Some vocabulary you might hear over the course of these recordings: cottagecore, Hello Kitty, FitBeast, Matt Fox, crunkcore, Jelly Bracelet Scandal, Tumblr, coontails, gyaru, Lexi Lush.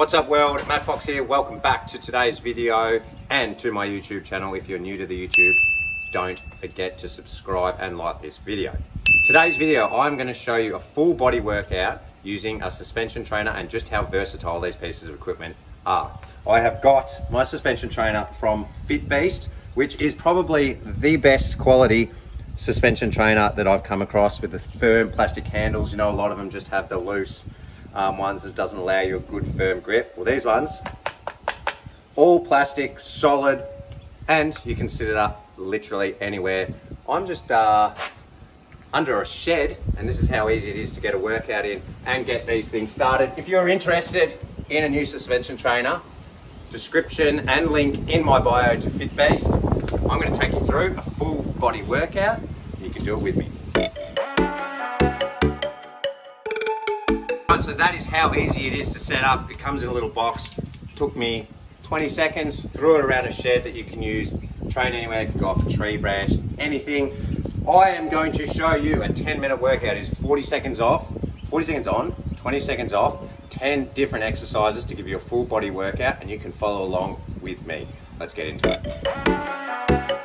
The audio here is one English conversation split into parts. What's up world, Matt Fox here. Welcome back to today's video and to my YouTube channel. If you're new to the YouTube, don't forget to subscribe and like this video. Today's video, I'm gonna show you a full body workout using a suspension trainer and just how versatile these pieces of equipment are. I have got my suspension trainer from FitBeast, which is probably the best quality suspension trainer that I've come across, with the firm plastic handles. You know, a lot of them just have the loose ones that doesn't allow you a good firm grip. Well, these ones, all plastic, solid, and you can sit it up literally anywhere. I'm just under a shed, and this is how easy it is to get a workout in and get these things started. If you're interested in a new suspension trainer, description and link in my bio to FitBeast. I'm going to take you through a full body workout. You can do it with me. So that is how easy it is to set up. It comes in a little box. It took me 20 seconds, threw it around a shed that you can use, train anywhere, you can go off a tree branch, anything. I am going to show you a 10-minute workout. It's 40 seconds off, 40 seconds on, 20 seconds off, 10 different exercises to give you a full body workout, and you can follow along with me. Let's get into it.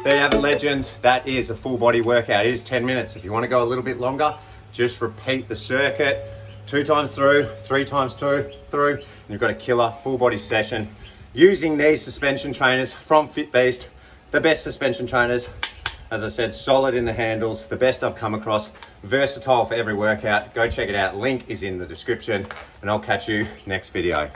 There you have it, legends. That is a full body workout. It is 10 minutes. If you want to go a little bit longer, just repeat the circuit 2 times through, 3 times through, and you've got a killer full body session using these suspension trainers from FitBeast, the best suspension trainers. As I said, solid in the handles, the best I've come across, versatile for every workout. Go check it out. Link is in the description, and I'll catch you next video.